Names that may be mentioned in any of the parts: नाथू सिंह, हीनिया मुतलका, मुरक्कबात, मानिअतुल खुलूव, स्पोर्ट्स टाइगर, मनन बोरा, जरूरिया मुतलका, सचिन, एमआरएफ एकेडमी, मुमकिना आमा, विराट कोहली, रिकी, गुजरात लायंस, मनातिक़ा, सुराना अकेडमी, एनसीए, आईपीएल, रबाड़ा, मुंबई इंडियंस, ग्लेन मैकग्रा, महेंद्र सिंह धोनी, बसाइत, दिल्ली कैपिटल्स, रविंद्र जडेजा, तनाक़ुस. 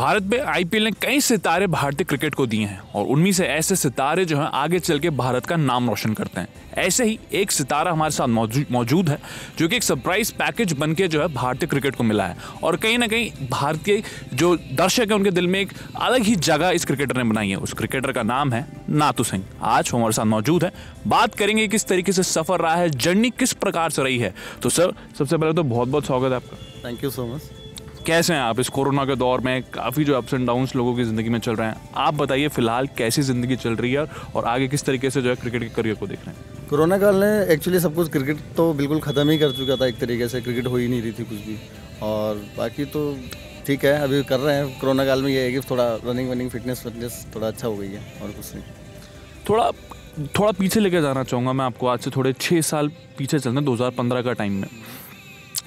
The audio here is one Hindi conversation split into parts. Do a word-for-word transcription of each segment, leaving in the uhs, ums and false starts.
भारत में आईपीएल ने कई सितारे भारतीय क्रिकेट को दिए हैं और उनमें से ऐसे सितारे जो हैं आगे चल के भारत का नाम रोशन करते हैं। ऐसे ही एक सितारा हमारे साथ मौजूद है जो कि एक सरप्राइज पैकेज बन के जो है भारतीय क्रिकेट को मिला है और कहीं ना कहीं भारतीय जो दर्शक है उनके दिल में एक अलग ही जगह इस क्रिकेटर ने बनाई है। उस क्रिकेटर का नाम है नाथू सिंह। आज हमारे साथ मौजूद है, बात करेंगे किस तरीके से सफर रहा है, जर्नी किस प्रकार से रही है। तो सर सबसे पहले तो बहुत बहुत स्वागत है आपका। Thank you so much. कैसे हैं आप इस कोरोना के दौर में? काफ़ी जो अप्स एंड डाउन्स लोगों की ज़िंदगी में चल रहे हैं, आप बताइए फिलहाल कैसी ज़िंदगी चल रही है और आगे किस तरीके से जो है क्रिकेट के करियर को देख रहे हैं? कोरोना काल ने एक्चुअली सब कुछ, क्रिकेट तो बिल्कुल ख़त्म ही कर चुका था, एक तरीके से क्रिकेट हो ही नहीं रही थी कुछ भी। और बाकी तो ठीक है, अभी कर रहे हैं। कोरोना काल में ये है कि थोड़ा रनिंग वनिंग फिटनेस फिटनेस थोड़ा अच्छा हो गई है और कुछ नहीं। थोड़ा थोड़ा पीछे लेके जाना चाहूँगा मैं आपको, आज से थोड़े छः साल पीछे चलना, दो हज़ार पंद्रह का टाइम में,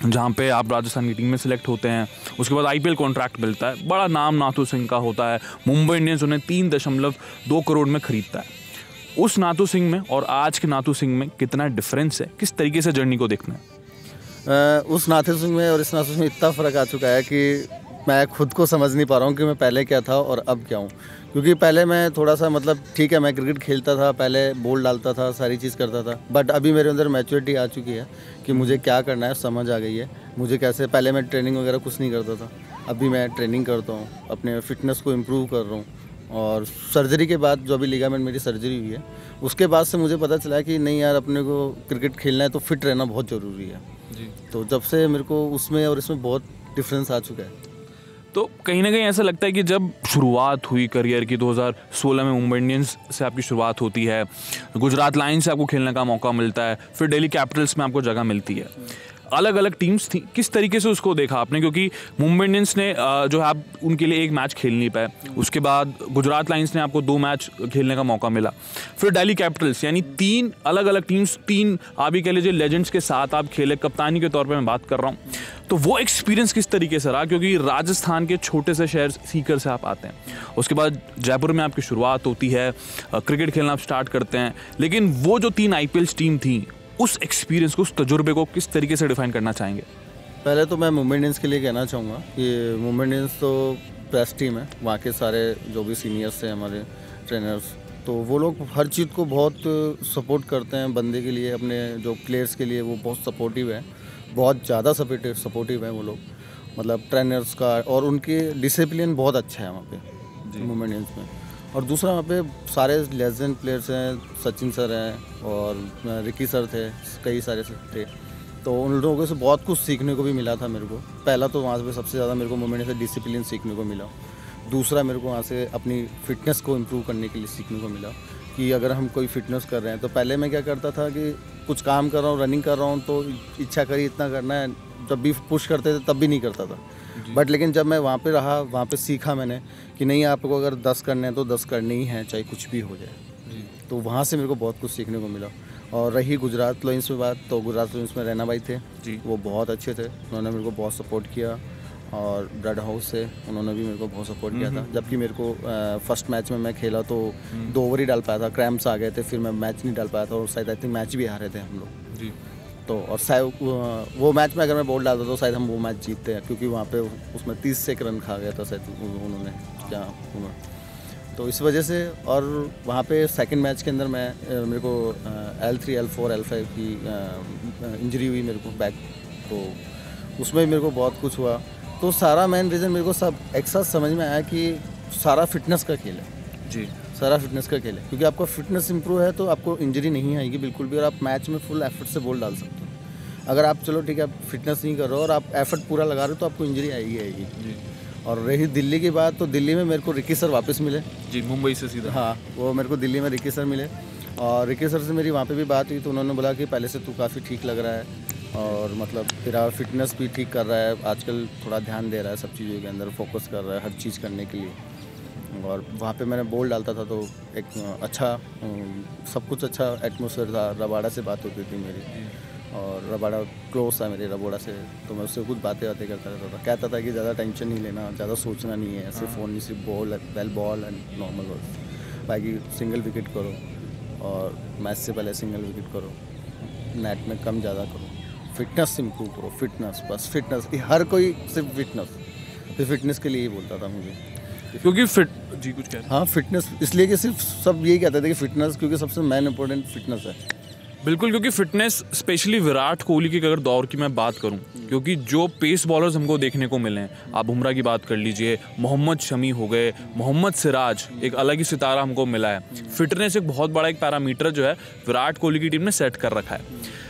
जहाँ पे आप राजस्थान की टीम में सिलेक्ट होते हैं। उसके बाद आईपीएल कॉन्ट्रैक्ट मिलता है, बड़ा नाम नाथू सिंह का होता है। मुंबई इंडियंस उन्हें तीन दशमलव दो करोड़ में ख़रीदता है। उस नाथू सिंह में और आज के नाथू सिंह में कितना डिफरेंस है, किस तरीके से जर्नी को देखना है? उस नाथू सिंह में और इस नाथू सिंह में इतना फ़र्क आ चुका है कि मैं खुद को समझ नहीं पा रहा हूँ कि मैं पहले क्या था और अब क्या हूँ। क्योंकि पहले मैं थोड़ा सा, मतलब ठीक है, मैं क्रिकेट खेलता था, पहले बॉल डालता था, सारी चीज़ करता था, बट अभी मेरे अंदर मैच्योरिटी आ चुकी है कि मुझे क्या करना है, समझ आ गई है मुझे कैसे। पहले मैं ट्रेनिंग वगैरह कुछ नहीं करता था, अभी मैं ट्रेनिंग करता हूँ, अपने फिटनेस को इम्प्रूव कर रहा हूँ। और सर्जरी के बाद, जो अभी लिगामेंट मेरी सर्जरी हुई है, उसके बाद से मुझे पता चला कि नहीं यार, अपने को क्रिकेट खेलना है तो फिट रहना बहुत ज़रूरी है जी। तो जब से मेरे को उसमें और इसमें बहुत डिफरेंस आ चुका है। तो कहीं ना कहीं ऐसा लगता है कि जब शुरुआत हुई करियर की दो हज़ार सोलह में मुंबई इंडियंस से आपकी शुरुआत होती है, गुजरात लायंस से आपको खेलने का मौका मिलता है, फिर दिल्ली कैपिटल्स में आपको जगह मिलती है। अलग अलग टीम्स थी, किस तरीके से उसको देखा आपने? क्योंकि मुंबई इंडियंस ने जो है आप उनके लिए एक मैच खेल नहीं पाए, उसके बाद गुजरात लायंस ने आपको दो मैच खेलने का मौका मिला, फिर दिल्ली कैपिटल्स, यानी तीन अलग अलग टीम्स, तीन आप ही कह लीजिए लेजेंड्स के साथ आप खेले, कप्तानी के तौर पर मैं बात कर रहा हूँ। तो वो एक्सपीरियंस किस तरीके से रहा, क्योंकि राजस्थान के छोटे से शहर सीकर से आप आते हैं, उसके बाद जयपुर में आपकी शुरुआत होती है, क्रिकेट खेलना आप स्टार्ट करते हैं, लेकिन वो जो तीन आई पी एल टीम थी, उस एक्सपीरियंस को, उस तजुर्बे को किस तरीके से डिफाइन करना चाहेंगे? पहले तो मैं मुंबई इंडियंस के लिए कहना चाहूँगा कि मुंबई इंडियंस तो बेस्ट टीम है। वहाँ के सारे जो भी सीनियर्स हैं, हमारे ट्रेनर्स, तो वो लोग हर चीज़ को बहुत सपोर्ट करते हैं बंदे के लिए, अपने जो प्लेयर्स के लिए वो बहुत सपोर्टिव है, बहुत ज़्यादा सपोर्टिव सपोर्टिव हैं वो लोग, मतलब ट्रेनर्स का। और उनके डिसिप्लिन बहुत अच्छा है वहाँ पर मुंबई इंडियंस में। और दूसरा, वहाँ पे सारे लेजेंड प्लेयर्स हैं, सचिन सर हैं और रिकी सर थे, कई सारे थे, तो उन लोगों से बहुत कुछ सीखने को भी मिला था मेरे को। पहला तो वहाँ पे सबसे ज़्यादा मेरे को मुंबई से डिसिप्लिन सीखने को मिला। दूसरा, मेरे को वहाँ से अपनी फ़िटनेस को इम्प्रूव करने के लिए सीखने को मिला कि अगर हम कोई फिटनेस कर रहे हैं तो पहले मैं क्या करता था कि कुछ काम कर रहा हूँ, रनिंग कर रहा हूँ, तो इच्छा करी इतना करना है, जब भी पुश करते थे तब भी नहीं करता था। बट लेकिन जब मैं वहाँ पे रहा, वहाँ पे सीखा मैंने कि नहीं, आपको अगर दस करने हैं तो दस करने ही हैं, चाहे कुछ भी हो जाए। तो वहाँ से मेरे को बहुत कुछ सीखने को मिला। और रही गुजरात लायंस में बात, तो गुजरात लायंस में रैना भाई थे, वो बहुत अच्छे थे, उन्होंने मेरे को बहुत सपोर्ट किया। और ब्रेड हाउस से उन्होंने भी मेरे को बहुत सपोर्ट किया था, जबकि मेरे को फर्स्ट मैच में मैं खेला तो दो ओवर ही डाल पाया था, क्रैम्प्स आ गए थे, फिर मैं मैच नहीं डाल पाया था और शायद आई थिंक मैच भी हारे थे हम लोग जी। तो और शायद वो मैच में अगर मैं बॉल डालता तो शायद हम वो मैच जीतते हैं, क्योंकि वहाँ पे उसमें तीस से एक रन खा गया था शायद उन्होंने, क्या उन्होंने, तो इस वजह से। और वहाँ पे सेकंड मैच के अंदर मैं, मेरे को L three L four L five की इंजरी हुई मेरे को बैक, तो उसमें मेरे को बहुत कुछ हुआ। तो सारा मेन रीज़न मेरे को सब एक साथ समझ में आया कि सारा फिटनेस का खेल है जी, सारा फिटनेस का खेल है। क्योंकि आपका फिटनेस इंप्रूव है तो आपको इंजरी नहीं आएगी बिल्कुल भी, और आप मैच में फुल एफर्ट से बॉल डाल सकते हो। अगर आप, चलो ठीक है, आप फिटनेस नहीं कर रहे हो और आप एफर्ट पूरा लगा रहे हो तो आपको इंजरी आएगी आएगी जी। और रही दिल्ली की बात, तो दिल्ली में मेरे को रिकी सर वापस मिले जी, मुंबई से सीधा। हाँ, वो मेरे को दिल्ली में रिकी सर मिले और रिकी सर से मेरी वहाँ पर भी बात हुई, तो उन्होंने बोला कि पहले से तू काफ़ी ठीक लग रहा है और मतलब तेरा फिटनेस भी ठीक कर रहा है, आजकल थोड़ा ध्यान दे रहा है, सब चीज़ों के अंदर फोकस कर रहा है, हर चीज़ करने के लिए। और वहाँ पे मैंने बॉल डालता था तो एक अच्छा, सब कुछ अच्छा एटमोसफेयर था। रबाड़ा से बात होती थी मेरी, और रबाड़ा क्लोज था मेरे रबाड़ा से, तो मैं उससे कुछ बातें बातें करता रहता था। कहता था कि ज़्यादा टेंशन नहीं लेना, ज़्यादा सोचना नहीं है, सिर्फ ओनली सिर्फ ball bell ball and normal ball, बाकी सिंगल विकेट करो और मैच से पहले सिंगल विकेट करो, नेट में कम ज़्यादा करो, फिटनेस इम्प्रूव करो, फिटनेस बस, फिटनेस। हर कोई सिर्फ फिटनेस, फिर फिटनेस के लिए ही बोलता था मुझे, क्योंकि फिट जी कुछ कह रहे हैं। हाँ फिटनेस इसलिए कि सिर्फ सब यही कहते थे कि फिटनेस, क्योंकि सबसे मेन इंपॉर्टेंट फिटनेस है। बिल्कुल, क्योंकि फिटनेस स्पेशली विराट कोहली के अगर दौर की मैं बात करूं, क्योंकि जो पेस बॉलर्स हमको देखने को मिले हैं, आप बुमराह की बात कर लीजिए, मोहम्मद शमी हो गए, मोहम्मद सिराज, एक अलग ही सितारा हमको मिला है। फिटनेस एक बहुत बड़ा एक पैरामीटर जो है विराट कोहली की टीम ने सेट कर रखा है।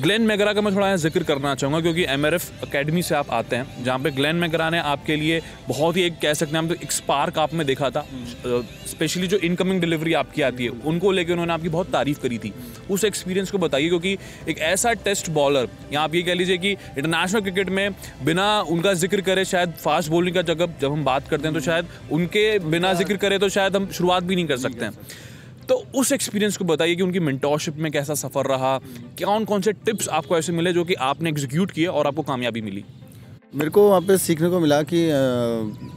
ग्लेन मैकग्रा का मैं थोड़ा यहाँ जिक्र करना चाहूँगा, क्योंकि एमआरएफ एकेडमी से आप आते हैं, जहाँ पे ग्लेन मैकग्रा ने आपके लिए बहुत ही एक कह सकते हैं हम तो एक स्पार्क आप में देखा था, स्पेशली जो इनकमिंग डिलीवरी आपकी आती है उनको लेकर उन्होंने आपकी बहुत तारीफ करी थी। उस एक्सपीरियंस को बताइए, क्योंकि एक ऐसा टेस्ट बॉलर, यहाँ आप ये कह लीजिए कि इंटरनेशनल क्रिकेट में बिना उनका जिक्र करे, शायद फास्ट बॉलिंग का जगह जब हम बात करते हैं तो शायद उनके बिना जिक्र करें तो शायद हम शुरुआत भी नहीं कर सकते हैं। तो उस एक्सपीरियंस को बताइए कि उनकी मेंटोरशिप में कैसा सफ़र रहा, कौन कौन से टिप्स आपको ऐसे मिले जो कि आपने एग्जीक्यूट किए और आपको कामयाबी मिली। मेरे को वहाँ पे सीखने को मिला कि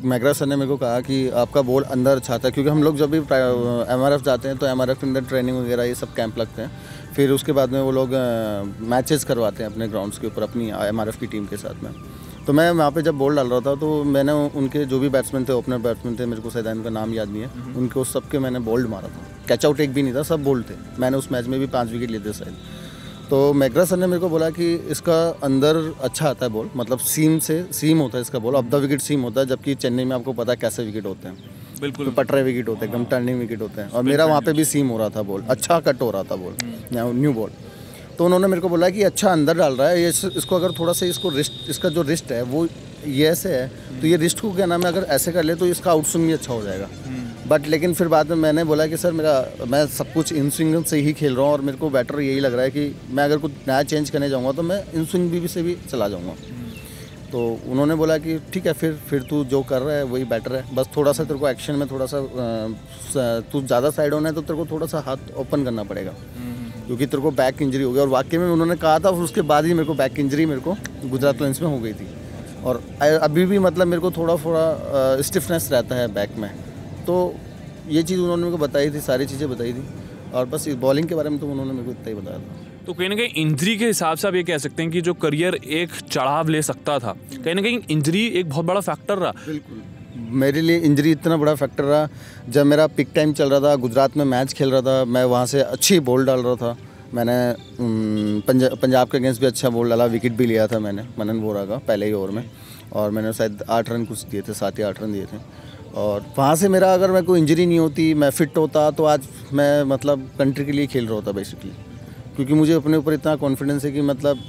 मैकग्रा सर ने मेरे को कहा कि आपका बॉल अंदर अच्छा था, क्योंकि हम लोग जब भी एमआरएफ जाते हैं तो एमआरएफ के अंदर ट्रेनिंग वगैरह ये सब कैंप लगते हैं, फिर उसके बाद में वो लोग मैचेस करवाते हैं अपने ग्राउंड्स के ऊपर अपनी एमआरएफ की टीम के साथ में। तो मैं वहाँ पे जब बॉल डाल रहा था तो मैंने उनके जो भी बैट्समैन थे, ओपनर बैट्समैन थे, मेरे को शायद उनका नाम याद नहीं है, उनको सबके मैंने बॉल्ड मारा था, कैच आउट एक भी नहीं था, सब बॉल्ड थे। मैंने उस मैच में भी पाँच विकेट लिए थे शायद। तो मैकग्रा सर ने मेरे को बोला कि इसका अंदर अच्छा आता है बॉल, मतलब सीम से सीम होता है इसका ball, off the wicket seam होता है, जबकि चेन्नई में आपको पता है कैसे विकेट होते हैं, बिल्कुल पटरे विकेट होते हैं, एकदम टर्निंग विकेट होते हैं, और मेरा वहाँ पर भी सीम हो रहा था बॉल, अच्छा कट हो रहा था बॉल, न्यू बॉल। तो उन्होंने मेरे को बोला कि अच्छा अंदर डाल रहा है ये, इसको अगर थोड़ा सा इसको रिस्ट, इसका जो रिस्ट है वो ये ऐसे है, तो ये रिस्ट को क्या नाम है अगर ऐसे कर ले तो इसका आउट स्विंग भी अच्छा हो जाएगा। बट लेकिन फिर बाद में मैंने बोला कि सर मेरा मैं सब कुछ इन स्विंग से ही खेल रहा हूँ, और मेरे को बेटर यही लग रहा है कि मैं अगर कुछ नया चेंज करने जाऊँगा तो मैं इन स्विंग भी से भी चला जाऊँगा। तो उन्होंने बोला कि ठीक है, फिर फिर तू जो कर रहा है वही बेटर है, बस थोड़ा सा तेरे को एक्शन में थोड़ा सा तू ज़्यादा साइड होना है तो तेरे को थोड़ा सा हाथ ओपन करना पड़ेगा, क्योंकि तेरे को बैक इंजरी हो गई। और वाकई में उन्होंने कहा था, और उसके बाद ही मेरे को बैक इंजरी मेरे को गुजरात लायंस में हो गई थी, और अभी भी मतलब मेरे को थोड़ा थोड़ा स्टिफनेस रहता है बैक में। तो ये चीज़ उन्होंने मेरे को बताई थी, सारी चीज़ें बताई थी, और बस इस बॉलिंग के बारे में तो उन्होंने मेरे को इतना ही बताया था। तो कहीं ना कहीं इंजरी के हिसाब से आप ये कह सकते हैं कि जो करियर एक चढ़ाव ले सकता था, कहीं ना कहीं इंजरी एक बहुत बड़ा फैक्टर रहा। बिल्कुल, मेरे लिए इंजरी इतना बड़ा फैक्टर रहा। जब मेरा पिक टाइम चल रहा था, गुजरात में मैच खेल रहा था, मैं वहाँ से अच्छी बॉल डाल रहा था, मैंने पंजा, पंजाब के अगेंस्ट भी अच्छा बॉल डाला, विकेट भी लिया था मैंने मनन बोरा का पहले ही ओवर में, और मैंने शायद आठ रन कुछ दिए थे, सात या आठ रन दिए थे। और वहाँ से मेरा अगर मेरे को इंजरी नहीं होती, मैं फिट होता, तो आज मैं मतलब कंट्री के लिए खेल रहा होता बेसिकली, क्योंकि मुझे अपने ऊपर इतना कॉन्फिडेंस है कि मतलब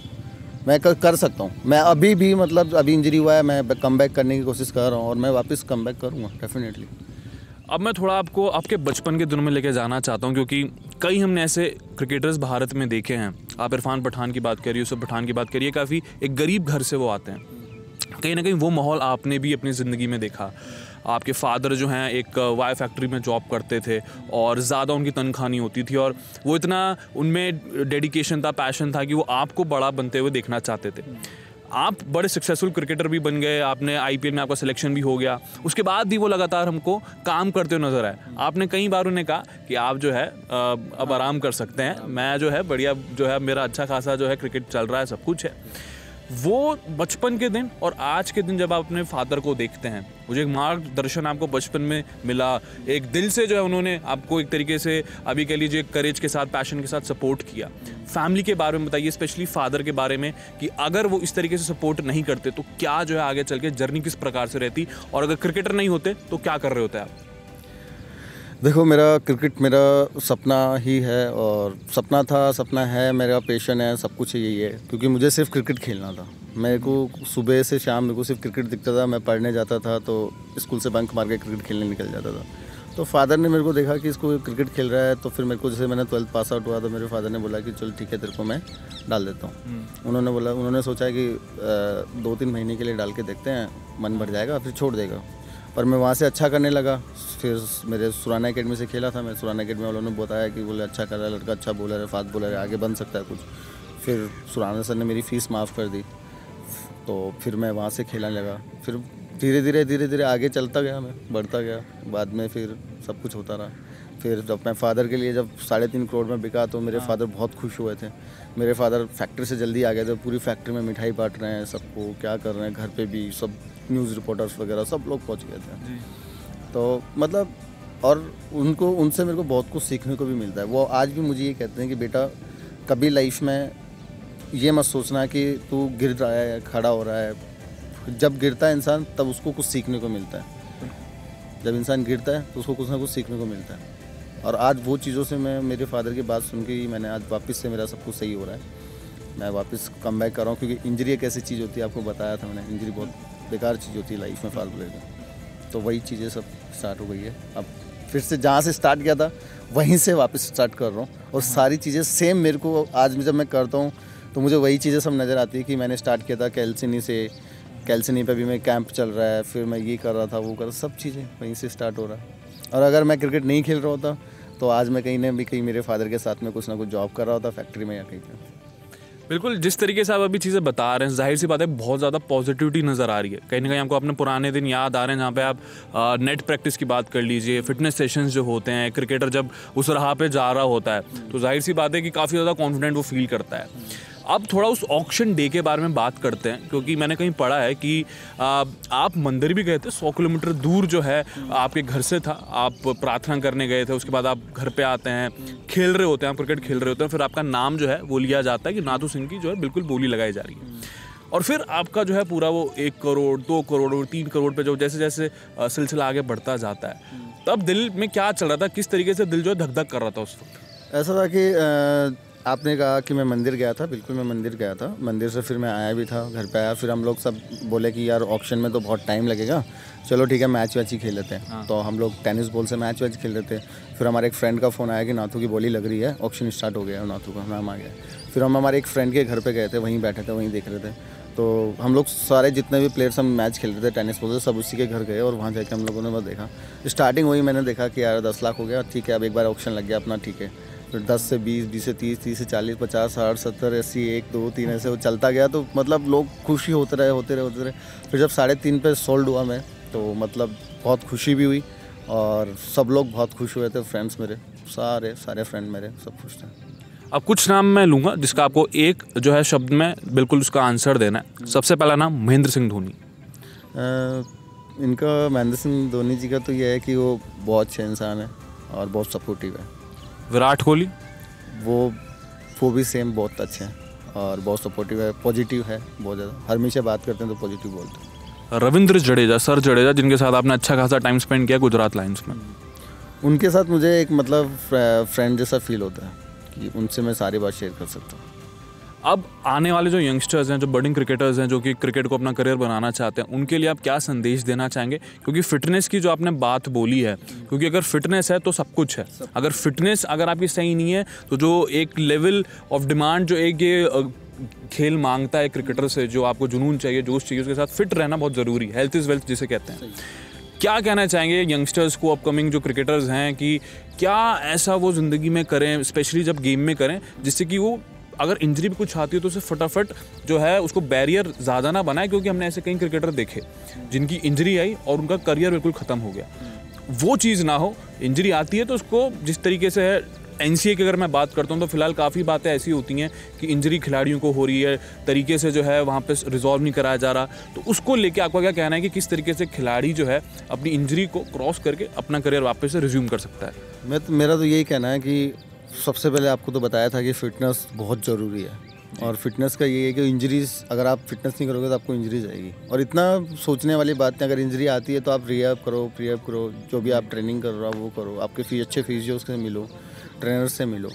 मैं कर सकता हूँ। मैं अभी भी मतलब अभी इंजरी हुआ है, मैं कम बैक करने की कोशिश कर रहा हूँ, और मैं वापस कम बैक करूँगा डेफिनेटली। अब मैं थोड़ा आपको आपके बचपन के दिनों में लेके जाना चाहता हूँ, क्योंकि कई हमने ऐसे क्रिकेटर्स भारत में देखे हैं। आप इरफान पठान की बात करिए, यूसुफ पठान की बात करिए, काफ़ी एक गरीब घर से वो आते हैं, कहीं ना कहीं वो माहौल आपने भी अपनी ज़िंदगी में देखा। आपके फादर जो हैं एक वायर फैक्ट्री में जॉब करते थे और ज़्यादा उनकी तनख्वाह नहीं होती थी, और वो इतना उनमें डेडिकेशन था, पैशन था कि वो आपको बड़ा बनते हुए देखना चाहते थे। आप बड़े सक्सेसफुल क्रिकेटर भी बन गए, आपने आईपीएल में आपका सिलेक्शन भी हो गया, उसके बाद भी वो लगातार हमको काम करते हुए नज़र आए। आपने कई बार उन्हें कहा कि आप जो है अब आराम कर सकते हैं, मैं जो है बढ़िया जो है मेरा अच्छा खासा जो है क्रिकेट चल रहा है, सब कुछ है। वो बचपन के दिन और आज के दिन जब आप अपने फादर को देखते हैं, मुझे एक मार्गदर्शन आपको बचपन में मिला, एक दिल से जो है उन्होंने आपको एक तरीके से अभी कह लीजिए करेज के साथ, पैशन के साथ सपोर्ट किया। फैमिली के बारे में बताइए, स्पेशली फादर के बारे में, कि अगर वो इस तरीके से सपोर्ट नहीं करते तो क्या जो है आगे चल के जर्नी किस प्रकार से रहती, और अगर क्रिकेटर नहीं होते तो क्या कर रहे होते आप? देखो, मेरा क्रिकेट मेरा सपना ही है, और सपना था, सपना है, मेरा पैशन है, सब कुछ यही है, क्योंकि मुझे सिर्फ क्रिकेट खेलना था। मेरे को सुबह से शाम मेरे को सिर्फ क्रिकेट दिखता था। मैं पढ़ने जाता था तो स्कूल से बंक मार के क्रिकेट खेलने निकल जाता था। तो फादर ने मेरे को देखा कि इसको क्रिकेट खेल रहा है, तो फिर मेरे को, जैसे मैंने ट्वेल्थ पास आउट हुआ तो मेरे फादर ने बोला कि चल ठीक है, तेरे को मैं डाल देता हूँ। उन्होंने बोला, उन्होंने सोचा कि दो तीन महीने के लिए डाल के देखते हैं, मन भर जाएगा फिर छोड़ देगा। पर मैं वहाँ से अच्छा करने लगा, फिर मेरे सुराना अकेडमी से खेला था मैं। सुराना अकेडमी वालों ने बताया कि बोले अच्छा कर रहा है लड़का, अच्छा बॉलर है, फास्ट बॉलर है, आगे बन सकता है कुछ। फिर सुराना सर ने मेरी फ़ीस माफ़ कर दी, तो फिर मैं वहाँ से खेलने लगा। फिर धीरे धीरे धीरे धीरे आगे चलता गया, मैं बढ़ता गया, बाद में फिर सब कुछ होता रहा। फिर जब मैं फ़ादर के लिए जब साढ़े तीन करोड़ में बिका तो मेरे फादर बहुत खुश हुए थे। मेरे फादर फैक्ट्री से जल्दी आ गए थे, पूरी फैक्ट्री में मिठाई बांट रहे हैं सबको, क्या कर रहे हैं, घर पे भी सब न्यूज़ रिपोर्टर्स वगैरह सब लोग पहुंच गए थे। तो मतलब और उनको उनसे मेरे को बहुत कुछ सीखने को भी मिलता है। वो आज भी मुझे ये कहते हैं कि बेटा कभी लाइफ में ये मत सोचना कि तू गिर रहा है खड़ा हो रहा है, जब गिरता है इंसान तब उसको कुछ सीखने को मिलता है, जब इंसान गिरता है तो उसको कुछ ना कुछ सीखने को मिलता है। और आज वो चीज़ों से मैं मेरे फादर की बात सुन के ही मैंने आज वापस से मेरा सब कुछ सही हो रहा है, मैं वापस कम बैक कर रहा हूँ। क्योंकि इंजरी एक ऐसी चीज़ होती है, आपको बताया था मैंने, इंजरी बहुत बेकार चीज़ होती है लाइफ में फालतू लेकर, तो वही चीज़ें सब स्टार्ट हो गई है। अब फिर से जहाँ से स्टार्ट किया था वहीं से वापस स्टार्ट कर रहा हूँ और सारी चीज़ें सेम मेरे को आज जब मैं करता हूँ तो मुझे वही चीज़ें सब नज़र आती है कि मैंने स्टार्ट किया था कैलसिनी से, कैलसिनी पे भी मैं कैंप चल रहा है, फिर मैं ये कर रहा था वो कर, सब चीज़ें वहीं से स्टार्ट हो रहा है। और अगर मैं क्रिकेट नहीं खेल रहा होता तो आज मैं कहीं ना भी कहीं मेरे फादर के साथ में कुछ ना कुछ जॉब कर रहा होता, फैक्ट्री में या कहीं। बिल्कुल जिस तरीके से आप अभी चीज़ें बता रहे हैं, जाहिर सी बात है बहुत ज़्यादा पॉजिटिविटी नज़र आ रही है। कहीं ना कहीं आपको अपने पुराने दिन याद आ रहे हैं जहाँ पे आप आ, नेट प्रैक्टिस की बात कर लीजिए, फिटनेस सेशंस जो होते हैं, क्रिकेटर जब उस राह पे जा रहा होता है तो जाहिर सी बात है कि काफ़ी ज़्यादा कॉन्फिडेंट वो फील करता है। अब थोड़ा उस ऑक्शन डे के बारे में बात करते हैं, क्योंकि मैंने कहीं पढ़ा है कि आ, आप मंदिर भी गए थे, सौ किलोमीटर दूर जो है आपके घर से था, आप प्रार्थना करने गए थे, उसके बाद आप घर पे आते हैं, खेल रहे होते हैं, आप क्रिकेट खेल रहे होते हैं, फिर आपका नाम जो है वो लिया जाता है कि नाथू सिंह की जो है बिल्कुल बोली लगाई जा रही है, और फिर आपका जो है पूरा वो एक करोड़ दो करोड़ और तीन करोड़ पे जो जैसे जैसे सिलसिला आगे बढ़ता जाता है, तब दिल में क्या चल रहा था, किस तरीके से दिल जो है धक धक कर रहा था उस वक्त? ऐसा था कि आपने कहा कि मैं मंदिर गया था, बिल्कुल मैं मंदिर गया था, मंदिर से फिर मैं आया भी था, घर पे आया, फिर हम लोग सब बोले कि यार ऑक्शन में तो बहुत टाइम लगेगा, चलो ठीक है मैच वैच ही खेल लेते हैं। हाँ। तो हम लोग टेनिस बॉल से मैच वैच खेल लेते हैं। फिर हमारे एक फ्रेंड का फ़ोन आया कि नाथू की बोली लग रही है, ऑक्शन स्टार्ट हो गया है नाथू का, नाम आ गया। फिर हम हमारे एक फ्रेंड के घर पर गए थे, वहीं बैठे थे, वहीं देख रहे थे। तो हम लोग सारे जितने भी प्लेयर्स हम मैच खेल रहे थे टेनिस बॉल से, सब उसी के घर गए और वहाँ जाकर हम लोगों ने बस देखा, स्टार्टिंग वही मैंने देखा कि यार दस लाख हो गया, ठीक है अब एक बार ऑक्शन लग गया अपना, ठीक है फिर दस से बीस, बीस से तीस, तीस से चालीस, पचास, साठ, सत्तर, अस्सी, एक, दो, तीन, ऐसे वो चलता गया। तो मतलब लोग खुशी होते रहे होते रहे होते रहे फिर जब साढ़े तीन पे सोल्ड हुआ मैं, तो मतलब बहुत खुशी भी हुई और सब लोग बहुत खुश हुए थे, फ्रेंड्स मेरे सारे सारे फ्रेंड मेरे सब खुश थे। अब कुछ नाम मैं लूँगा जिसका आपको एक जो है शब्द में बिल्कुल उसका आंसर देना है। सबसे पहला नाम महेंद्र सिंह धोनी। इनका महेंद्र सिंह धोनी जी का तो यह है कि वो बहुत अच्छे इंसान है और बहुत सपोर्टिव है। विराट कोहली, वो वो भी सेम बहुत अच्छे हैं और बहुत सपोर्टिव है, पॉजिटिव है बहुत ज़्यादा, हर हमेशा बात करते हैं तो पॉजिटिव बोलते हैं। रविंद्र जडेजा, सर जडेजा, जिनके साथ आपने अच्छा खासा टाइम स्पेंड किया गुजरात लायंस में, उनके साथ मुझे एक मतलब फ्रेंड जैसा फील होता है कि उनसे मैं सारी बात शेयर कर सकता हूँ। अब आने वाले जो यंगस्टर्स हैं, जो बडिंग क्रिकेटर्स हैं, जो कि क्रिकेट को अपना करियर बनाना चाहते हैं, उनके लिए आप क्या संदेश देना चाहेंगे? क्योंकि फिटनेस की जो आपने बात बोली है, क्योंकि अगर फिटनेस है तो सब कुछ है, अगर फिटनेस अगर आपकी सही नहीं है तो जो एक लेवल ऑफ डिमांड जो एक ये खेल मांगता है क्रिकेटर से, जो आपको जुनून चाहिए, जोश चाहिए, उसके साथ फिट रहना बहुत ज़रूरी है। हेल्थ इज़ वेल्थ जिसे कहते हैं। क्या कहना चाहेंगे यंगस्टर्स को, अपकमिंग जो क्रिकेटर्स हैं, कि क्या ऐसा वो ज़िंदगी में करें, स्पेशली जब गेम में करें, जिससे कि वो अगर इंजरी भी कुछ आती है तो उसे फटाफट जो है उसको बैरियर ज़्यादा ना बनाए? क्योंकि हमने ऐसे कई क्रिकेटर देखे जिनकी इंजरी आई और उनका करियर बिल्कुल ख़त्म हो गया। वो चीज़ ना हो, इंजरी आती है तो उसको जिस तरीके से है, एनसीए की अगर मैं बात करता हूँ तो फिलहाल काफ़ी बातें ऐसी होती हैं कि इंजरी खिलाड़ियों को हो रही है, तरीके से जो है वहाँ पे रिजॉल्व नहीं कराया जा रहा, तो उसको लेके आपका क्या कहना है कि किस तरीके से खिलाड़ी जो है अपनी इंजरी को क्रॉस करके अपना करियर वापस से रिज्यूम कर सकता है? मैं मेरा तो यही कहना है कि सबसे पहले आपको तो बताया था कि फ़िटनेस बहुत ज़रूरी है, और फिटनेस का ये है कि इंजरीज, अगर आप फिटनेस नहीं करोगे तो आपको इंजरीज आएगी। और इतना सोचने वाली बात नहीं, अगर इंजरी आती है तो आप रिहैब करो, प्रीहैब करो, जो भी आप ट्रेनिंग कर रहे हो वो करो, आपके फी अच्छे फिजियो से मिलो, ट्रेनर से मिलो,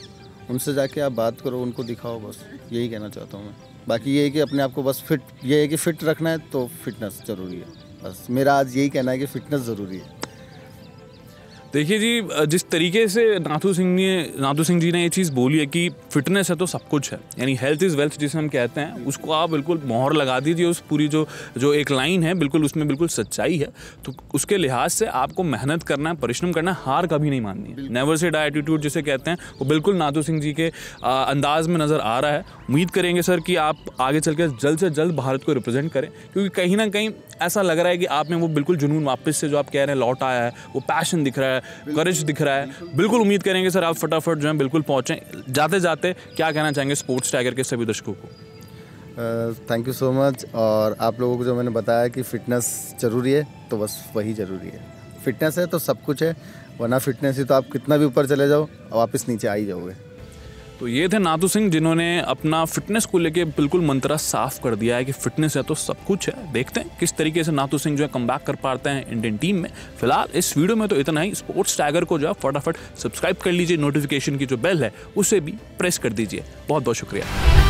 उनसे जाके आप बात करो, उनको दिखाओ, बस यही कहना चाहता हूँ मैं। बाकी ये है कि अपने आप को बस फिट, ये है कि फ़िट रखना है तो फिटनेस ज़रूरी है, बस मेरा आज यही कहना है कि फ़िटनेस ज़रूरी है। देखिए जी, जिस तरीके से नाथू सिंह ने नाथू सिंह जी ने ये चीज़ बोली है कि फिटनेस है तो सब कुछ है, यानी हेल्थ इज़ वेल्थ जिसे हम कहते हैं, उसको आप बिल्कुल मोहर लगा दीजिए उस पूरी जो जो एक लाइन है, बिल्कुल उसमें बिल्कुल सच्चाई है। तो उसके लिहाज से आपको मेहनत करना है, परिश्रम करना है, हार कभी नहीं माननी है, नेवर से डाई एटीट्यूड जिसे कहते हैं, वो बिल्कुल नाथू सिंह जी के अंदाज में नज़र आ रहा है। उम्मीद करेंगे सर कि आप आगे चल के जल्द से जल्द भारत को रिप्रेजेंट करें, क्योंकि कहीं ना कहीं ऐसा लग रहा है कि आप में वो बिल्कुल जुनून वापस से जो आप कह रहे हैं लौट आया है, वो पैशन दिख रहा है, है, करेज दिख रहा है। बिल्कुल उम्मीद करेंगे सर आप फटाफट जो है बिल्कुल पहुँचें। जाते जाते क्या कहना चाहेंगे स्पोर्ट्स टाइगर के सभी दर्शकों को? Thank you so much. और आप लोगों को जो मैंने बताया कि फ़िटनेस ज़रूरी है, तो बस वही ज़रूरी है। फिटनेस है तो सब कुछ है, वरना फिटनेस ही तो आप कितना भी ऊपर चले जाओ और वापस नीचे आ ही जाओगे। तो ये थे नाथू सिंह जिन्होंने अपना फिटनेस को लेके बिल्कुल मंत्रा साफ कर दिया है कि फिटनेस है तो सब कुछ है। देखते हैं किस तरीके से नाथू सिंह जो है कमबैक कर पाते हैं इंडियन टीम में। फिलहाल इस वीडियो में तो इतना ही। स्पोर्ट्स टाइगर को जो है फटाफट सब्सक्राइब कर लीजिए, नोटिफिकेशन की जो बेल है उसे भी प्रेस कर दीजिए। बहुत बहुत शुक्रिया।